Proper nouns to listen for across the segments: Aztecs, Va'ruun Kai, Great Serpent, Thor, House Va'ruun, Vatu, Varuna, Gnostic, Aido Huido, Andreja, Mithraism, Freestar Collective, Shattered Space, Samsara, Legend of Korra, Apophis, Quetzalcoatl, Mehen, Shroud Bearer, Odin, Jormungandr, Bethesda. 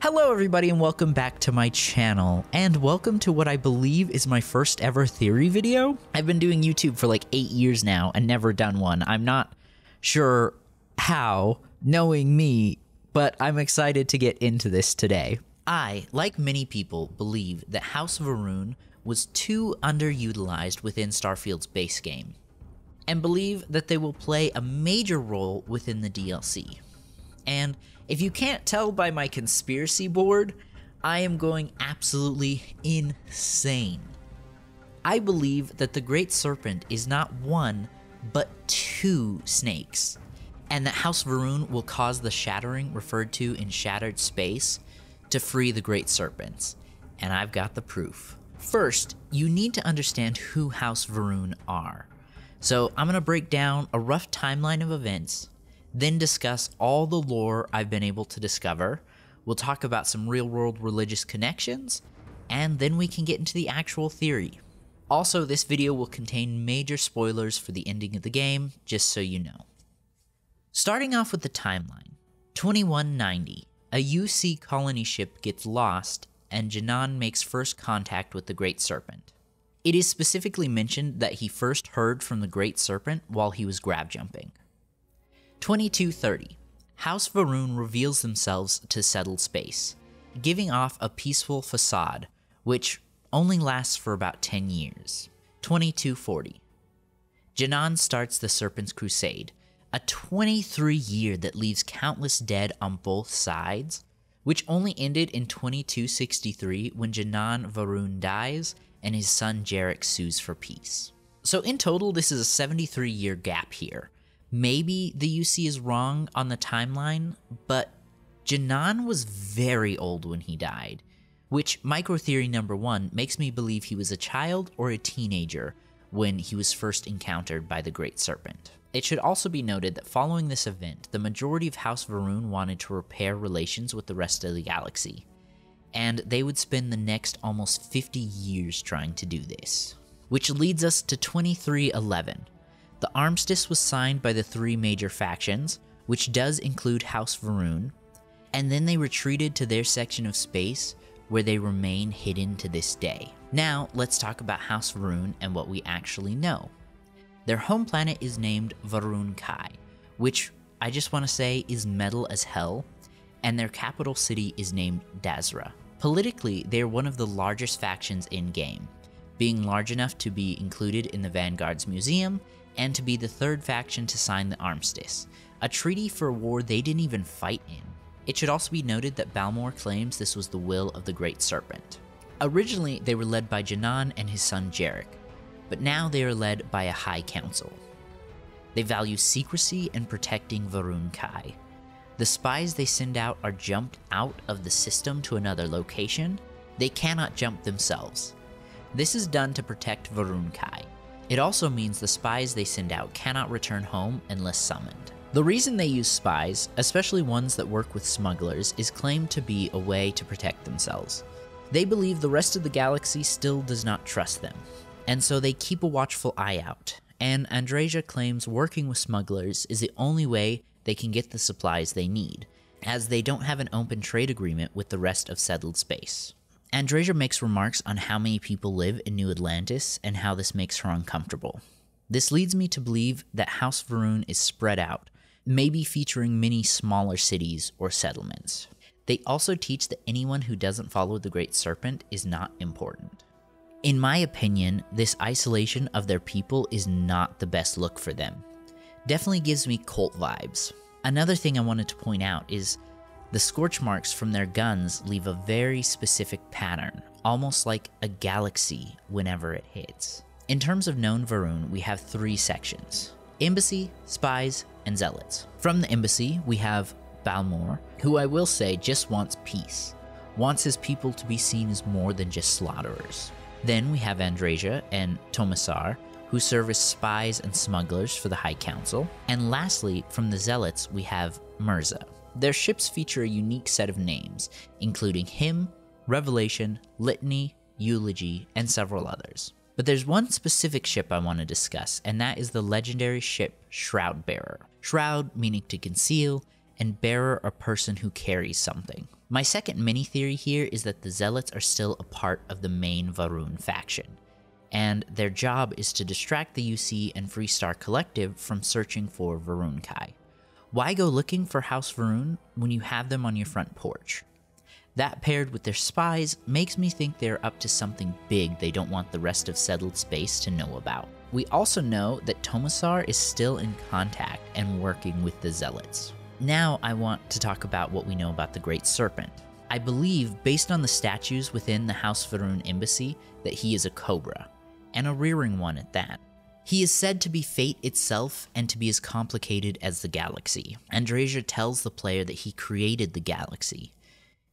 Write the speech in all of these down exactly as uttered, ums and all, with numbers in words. Hello everybody and welcome back to my channel, and welcome to what I believe is my first ever theory video. I've been doing YouTube for like eight years now and never done one. I'm not sure how, knowing me, but I'm excited to get into this today. I, like many people, believe that House Va'ruun was too underutilized within Starfield's base game, and believe that they will play a major role within the D L C. And if you can't tell by my conspiracy board, I am going absolutely insane. I believe that the Great Serpent is not one, but two snakes, and that House Va'ruun will cause the shattering referred to in Shattered Space to free the Great Serpents, and I've got the proof. First, you need to understand who House Va'ruun are. So I'm gonna break down a rough timeline of events, then discuss all the lore I've been able to discover. We'll talk about some real-world religious connections, and then we can get into the actual theory. Also, this video will contain major spoilers for the ending of the game, just so you know. Starting off with the timeline, twenty-one ninety, a U C colony ship gets lost and Janan makes first contact with the Great Serpent. It is specifically mentioned that he first heard from the Great Serpent while he was grab jumping. twenty-two thirty, House Va'ruun reveals themselves to settled space, giving off a peaceful facade, which only lasts for about ten years. twenty-two forty, Janan starts the Serpent's Crusade, a twenty-three year that leaves countless dead on both sides, which only ended in twenty-two sixty-three when Janan Va'ruun dies and his son Jarek sues for peace. So in total, this is a seventy-three year gap here. Maybe the U C is wrong on the timeline, but Janan was very old when he died, which microtheory number one makes me believe he was a child or a teenager when he was first encountered by the Great Serpent. It should also be noted that following this event, the majority of House Va'ruun wanted to repair relations with the rest of the galaxy, and they would spend the next almost fifty years trying to do this. Which leads us to twenty-three eleven. The armistice was signed by the three major factions, which does include House Va'ruun, and then they retreated to their section of space where they remain hidden to this day. Now, let's talk about House Va'ruun and what we actually know. Their home planet is named Va'ruun Kai, which I just want to say is metal as hell, and their capital city is named Dasra. Politically, they are one of the largest factions in-game, being large enough to be included in the Vanguard's museum and to be the third faction to sign the armistice, a treaty for a war they didn't even fight in. It should also be noted that Balmor claims this was the will of the Great Serpent. Originally, they were led by Janan and his son Jarek, but now they are led by a High Council. They value secrecy and protecting Va'ruun Kai. The spies they send out are jumped out of the system to another location. They cannot jump themselves. This is done to protect Va'ruun Kai. It also means the spies they send out cannot return home unless summoned. The reason they use spies, especially ones that work with smugglers, is claimed to be a way to protect themselves. They believe the rest of the galaxy still does not trust them, and so they keep a watchful eye out, and Andreja claims working with smugglers is the only way they can get the supplies they need, as they don't have an open trade agreement with the rest of settled space. Andreja makes remarks on how many people live in New Atlantis and how this makes her uncomfortable. This leads me to believe that House Va'ruun is spread out, maybe featuring many smaller cities or settlements. They also teach that anyone who doesn't follow the Great Serpent is not important. In my opinion, this isolation of their people is not the best look for them. Definitely gives me cult vibes. Another thing I wanted to point out is the scorch marks from their guns leave a very specific pattern, almost like a galaxy whenever it hits. In terms of known Va'ruun, we have three sections: Embassy, Spies, and Zealots. From the Embassy, we have Balmor, who I will say just wants peace, wants his people to be seen as more than just slaughterers. Then we have Andreja and Tomasar, who serve as spies and smugglers for the High Council. And lastly, from the Zealots, we have Mirza. Their ships feature a unique set of names, including Hymn, Revelation, Litany, Eulogy, and several others. But there's one specific ship I want to discuss, and that is the legendary ship Shroud Bearer. Shroud meaning to conceal, and bearer a person who carries something. My second mini-theory here is that the Zealots are still a part of the main Va'ruun faction, and their job is to distract the U C and Freestar Collective from searching for Va'ruun Kai. Why go looking for House Va'ruun when you have them on your front porch? That paired with their spies makes me think they're up to something big they don't want the rest of Settled Space to know about. We also know that Tomasar is still in contact and working with the Zealots. Now I want to talk about what we know about the Great Serpent. I believe, based on the statues within the House Va'ruun embassy, that he is a cobra, and a rearing one at that. He is said to be fate itself and to be as complicated as the galaxy. Andreja tells the player that he created the galaxy.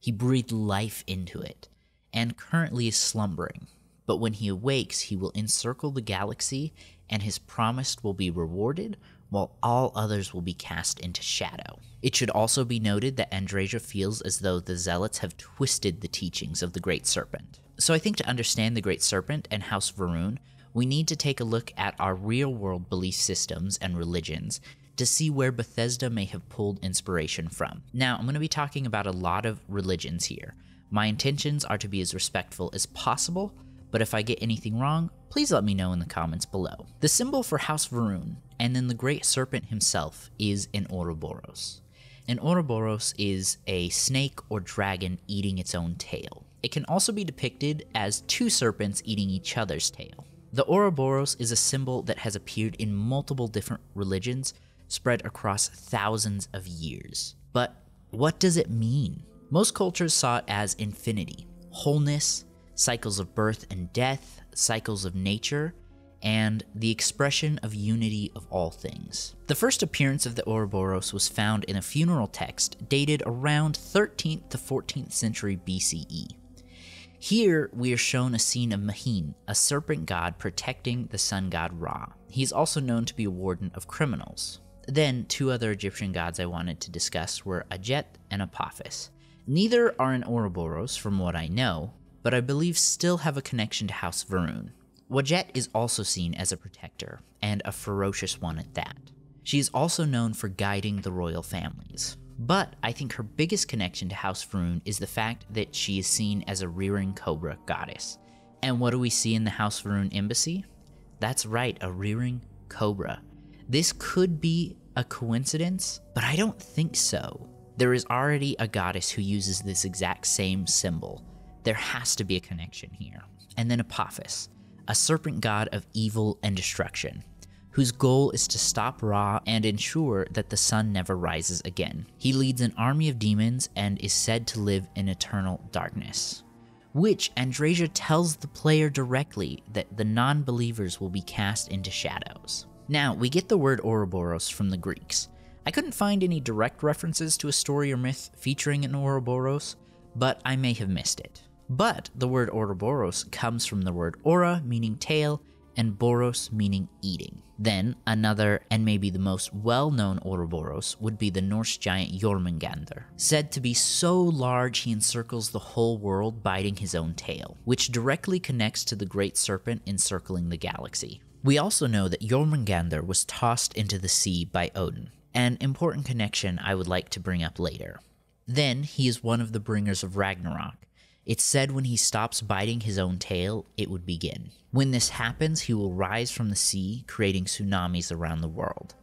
He breathed life into it, and currently is slumbering. But when he awakes, he will encircle the galaxy, and his promised will be rewarded, while all others will be cast into shadow. It should also be noted that Andreja feels as though the Zealots have twisted the teachings of the Great Serpent. So I think to understand the Great Serpent and House Va'ruun, we need to take a look at our real-world belief systems and religions to see where Bethesda may have pulled inspiration from. Now, I'm going to be talking about a lot of religions here. My intentions are to be as respectful as possible, but if I get anything wrong, please let me know in the comments below. The symbol for House Va'ruun, and then the Great Serpent himself, is an Ouroboros. An Ouroboros is a snake or dragon eating its own tail. It can also be depicted as two serpents eating each other's tail. The Ouroboros is a symbol that has appeared in multiple different religions, spread across thousands of years. But what does it mean? Most cultures saw it as infinity, wholeness, cycles of birth and death, cycles of nature, and the expression of unity of all things. The first appearance of the Ouroboros was found in a funeral text dated around thirteenth to fourteenth century B C E. Here, we are shown a scene of Mehen, a serpent god protecting the sun god Ra. He is also known to be a warden of criminals. Then, two other Egyptian gods I wanted to discuss were Wadjet and Apophis. Neither are an Ouroboros from what I know, but I believe still have a connection to House Va'ruun. Wadjet is also seen as a protector, and a ferocious one at that. She is also known for guiding the royal families. But I think her biggest connection to House Va'ruun is the fact that she is seen as a rearing cobra goddess. And what do we see in the House Va'ruun embassy? That's right, a rearing cobra. This could be a coincidence, but I don't think so. There is already a goddess who uses this exact same symbol. There has to be a connection here. And then Apophis, a serpent god of evil and destruction, whose goal is to stop Ra and ensure that the sun never rises again. He leads an army of demons and is said to live in eternal darkness, which Andreja tells the player directly that the non-believers will be cast into shadows. Now, we get the word Ouroboros from the Greeks. I couldn't find any direct references to a story or myth featuring an Ouroboros, but I may have missed it. But the word Ouroboros comes from the word aura, meaning tail, and boros, meaning eating. Then another, and maybe the most well-known Ouroboros, would be the Norse giant Jormungandr, said to be so large he encircles the whole world biting his own tail, which directly connects to the Great Serpent encircling the galaxy. We also know that Jormungandr was tossed into the sea by Odin, an important connection I would like to bring up later. Then he is one of the bringers of Ragnarok. It's said when he stops biting his own tail, it would begin. When this happens, he will rise from the sea, creating tsunamis around the world.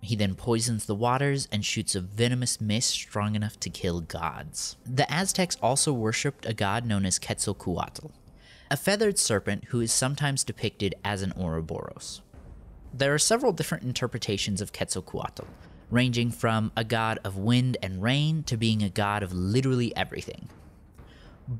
He then poisons the waters and shoots a venomous mist strong enough to kill gods. The Aztecs also worshipped a god known as Quetzalcoatl, a feathered serpent who is sometimes depicted as an Ouroboros. There are several different interpretations of Quetzalcoatl, ranging from a god of wind and rain to being a god of literally everything.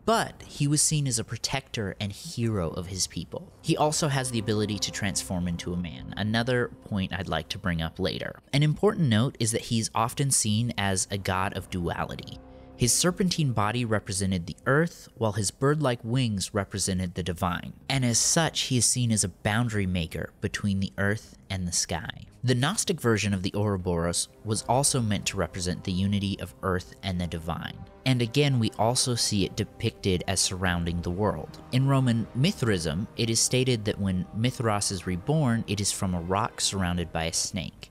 But he was seen as a protector and hero of his people. He also has the ability to transform into a man, another point I'd like to bring up later. An important note is that he's often seen as a god of duality. His serpentine body represented the earth, while his bird-like wings represented the divine. And as such, he is seen as a boundary maker between the earth and the sky. The Gnostic version of the Ouroboros was also meant to represent the unity of earth and the divine. And again, we also see it depicted as surrounding the world. In Roman Mithraism, it is stated that when Mithras is reborn, it is from a rock surrounded by a snake.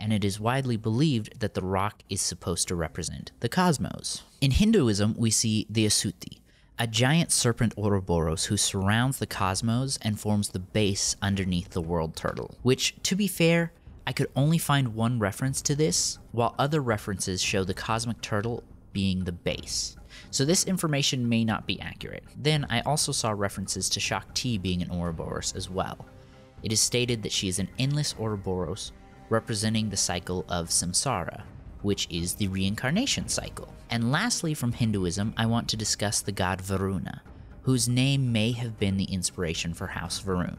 and it is widely believed that the rock is supposed to represent the cosmos. In Hinduism, we see the Asuti, a giant serpent Ouroboros who surrounds the cosmos and forms the base underneath the world turtle, which, to be fair, I could only find one reference to this, while other references show the cosmic turtle being the base. So this information may not be accurate. Then I also saw references to Shakti being an Ouroboros as well. It is stated that she is an endless Ouroboros representing the cycle of Samsara, which is the reincarnation cycle. And lastly, from Hinduism, I want to discuss the god Varuna, whose name may have been the inspiration for House Va'ruun.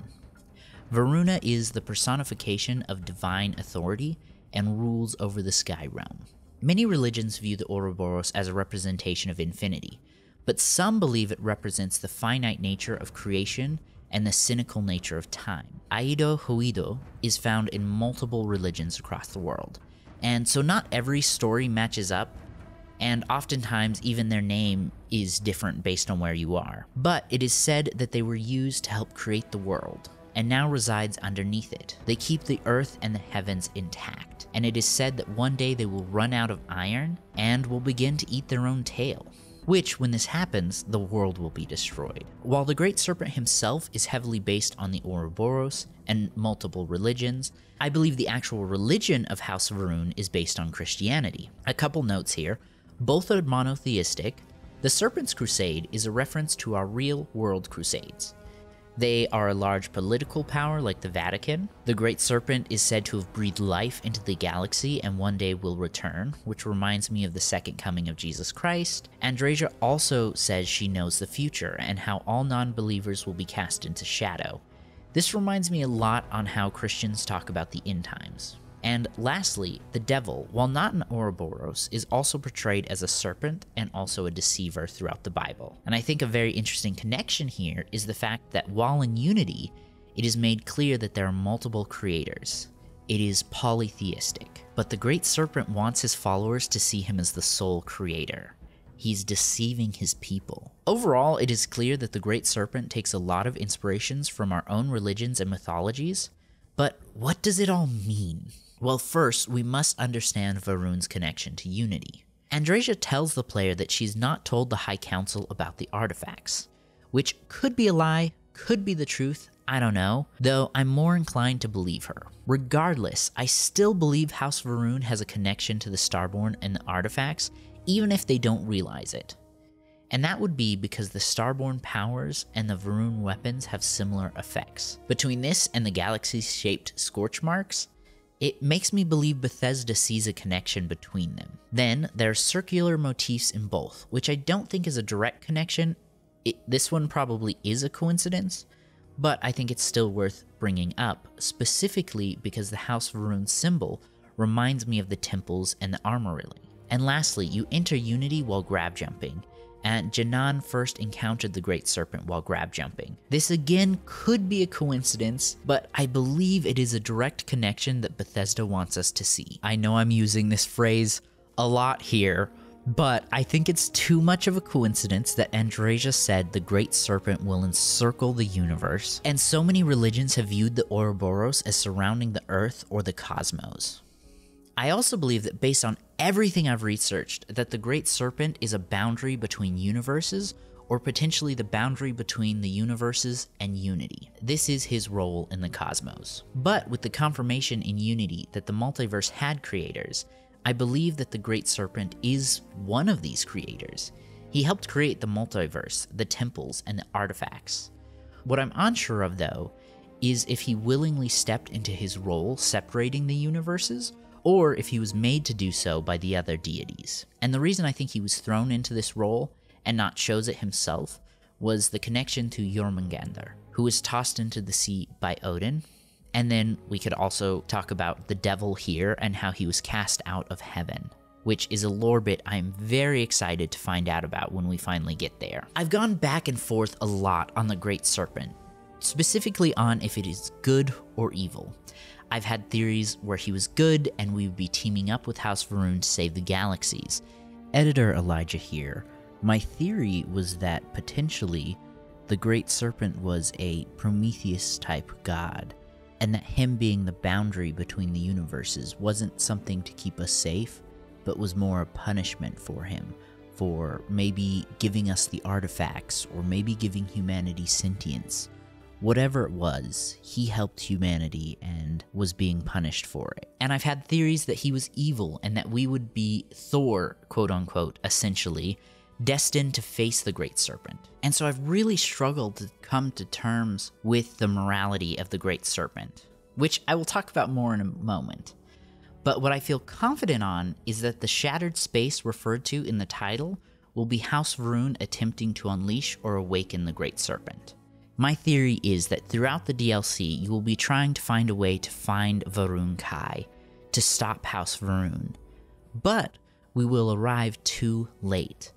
Varuna is the personification of divine authority and rules over the sky realm. Many religions view the Ouroboros as a representation of infinity, but some believe it represents the finite nature of creation and the cynical nature of time. Aido Huido is found in multiple religions across the world, and so not every story matches up, and oftentimes even their name is different based on where you are. But it is said that they were used to help create the world, and now resides underneath it. They keep the earth and the heavens intact, and it is said that one day they will run out of iron and will begin to eat their own tail, which, when this happens, the world will be destroyed. While the Great Serpent himself is heavily based on the Ouroboros and multiple religions, I believe the actual religion of House Va'ruun is based on Christianity. A couple notes here. Both are monotheistic. The Serpent's Crusade is a reference to our real-world crusades. They are a large political power like the Vatican. The Great Serpent is said to have breathed life into the galaxy and one day will return, which reminds me of the second coming of Jesus Christ. Andreja also says she knows the future and how all non-believers will be cast into shadow. This reminds me a lot on how Christians talk about the end times. And lastly, the devil, while not an Ouroboros, is also portrayed as a serpent and also a deceiver throughout the Bible. And I think a very interesting connection here is the fact that while in Unity, it is made clear that there are multiple creators. It is polytheistic, but the Great Serpent wants his followers to see him as the sole creator. He's deceiving his people. Overall, it is clear that the Great Serpent takes a lot of inspirations from our own religions and mythologies, but what does it all mean? Well, first, we must understand Va'ruun's connection to Unity. Andreja tells the player that she's not told the High Council about the artifacts, which could be a lie, could be the truth, I don't know, though I'm more inclined to believe her. Regardless, I still believe House Va'ruun has a connection to the Starborn and the artifacts, even if they don't realize it. And that would be because the Starborn powers and the Va'ruun weapons have similar effects. Between this and the galaxy-shaped scorch marks, it makes me believe Bethesda sees a connection between them. Then, there are circular motifs in both, which I don't think is a direct connection. It, this one probably is a coincidence, but I think it's still worth bringing up, specifically because the House Va'ruun symbol reminds me of the temples and the armory. And lastly, you enter Unity while grab jumping, and Janan first encountered the Great Serpent while grab jumping. This again could be a coincidence, but I believe it is a direct connection that Bethesda wants us to see. I know I'm using this phrase a lot here, but I think it's too much of a coincidence that Andreja said the Great Serpent will encircle the universe, and so many religions have viewed the Ouroboros as surrounding the Earth or the cosmos. I also believe that based on everything I've researched, that the Great Serpent is a boundary between universes, or potentially the boundary between the universes and Unity. This is his role in the cosmos. But with the confirmation in Unity that the multiverse had creators, I believe that the Great Serpent is one of these creators. He helped create the multiverse, the temples, and the artifacts. What I'm unsure of, though, is if he willingly stepped into his role separating the universes, or if he was made to do so by the other deities. And the reason I think he was thrown into this role, and not chose it himself, was the connection to Jormungandr, who was tossed into the sea by Odin. And then we could also talk about the devil here and how he was cast out of heaven, which is a lore bit I'm very excited to find out about when we finally get there. I've gone back and forth a lot on the Great Serpent, specifically on if it is good or evil. I've had theories where he was good and we would be teaming up with House Va'ruun to save the galaxies. Editor Elijah here. My theory was that potentially the Great Serpent was a Prometheus type god, and that him being the boundary between the universes wasn't something to keep us safe, but was more a punishment for him, for maybe giving us the artifacts, or maybe giving humanity sentience. Whatever it was, he helped humanity and was being punished for it. And I've had theories that he was evil and that we would be Thor, quote-unquote, essentially, destined to face the Great Serpent. And so I've really struggled to come to terms with the morality of the Great Serpent, which I will talk about more in a moment. But what I feel confident on is that the shattered space referred to in the title will be House Va'ruun attempting to unleash or awaken the Great Serpent. My theory is that throughout the D L C, you will be trying to find a way to find Va'ruun Kai, to stop House Va'ruun. But we will arrive too late.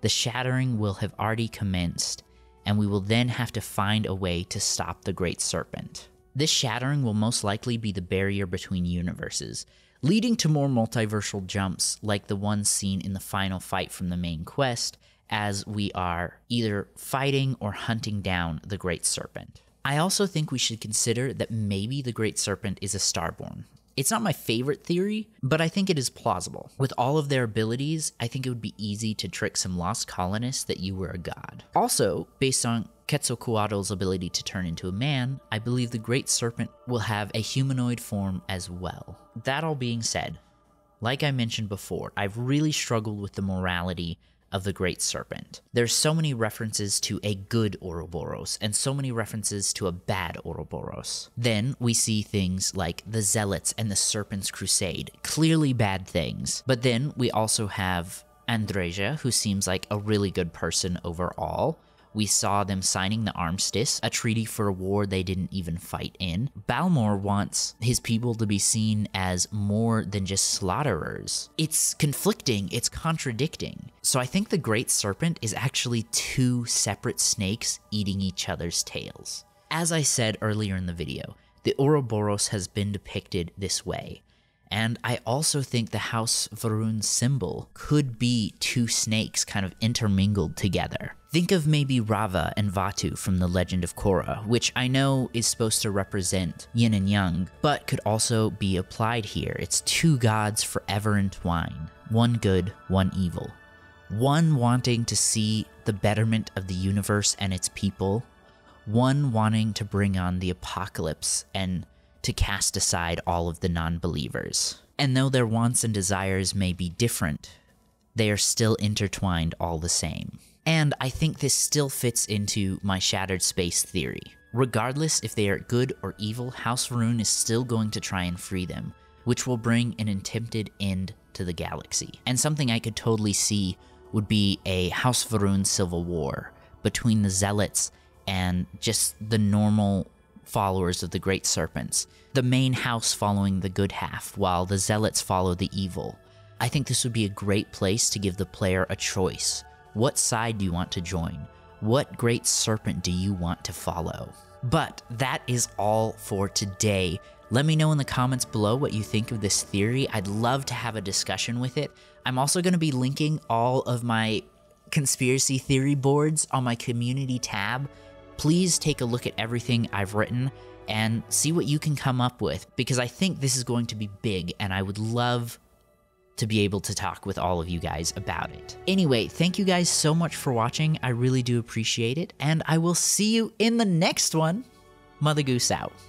The shattering will have already commenced, and we will then have to find a way to stop the Great Serpent. This shattering will most likely be the barrier between universes, leading to more multiversal jumps like the one seen in the final fight from the main quest, as we are either fighting or hunting down the Great Serpent. I also think we should consider that maybe the Great Serpent is a Starborn. It's not my favorite theory, but I think it is plausible. With all of their abilities, I think it would be easy to trick some lost colonists that you were a god. Also, based on Quetzalcoatl's ability to turn into a man, I believe the Great Serpent will have a humanoid form as well. That all being said, like I mentioned before, I've really struggled with the morality of the Great Serpent. There's so many references to a good Ouroboros, and so many references to a bad Ouroboros. Then we see things like the Zealots and the Serpent's Crusade, clearly bad things. But then we also have Andreja, who seems like a really good person overall. We saw them signing the Armistice, a treaty for a war they didn't even fight in. Balmor wants his people to be seen as more than just slaughterers. It's conflicting, it's contradicting. So I think the Great Serpent is actually two separate snakes eating each other's tails. As I said earlier in the video, the Ouroboros has been depicted this way. And I also think the House Va'ruun symbol could be two snakes kind of intermingled together. Think of maybe Rava and Vatu from the Legend of Korra, which I know is supposed to represent yin and yang, but could also be applied here. It's two gods forever entwined, one good, one evil. One wanting to see the betterment of the universe and its people, one wanting to bring on the apocalypse and to cast aside all of the non-believers. And though their wants and desires may be different, they are still intertwined all the same. And I think this still fits into my shattered space theory. Regardless if they are good or evil, House Va'ruun is still going to try and free them, which will bring an attempted end to the galaxy. And something I could totally see would be a House Va'ruun civil war between the Zealots and just the normal followers of the Great Serpents, the main house following the good half, while the Zealots follow the evil. I think this would be a great place to give the player a choice. What side do you want to join? What Great Serpent do you want to follow? But that is all for today. Let me know in the comments below what you think of this theory. I'd love to have a discussion with it. I'm also going to be linking all of my conspiracy theory boards on my community tab. Please take a look at everything I've written and see what you can come up with, because I think this is going to be big and I would love to be able to talk with all of you guys about it. Anyway, thank you guys so much for watching. I really do appreciate it, and I will see you in the next one. Mother Goose out.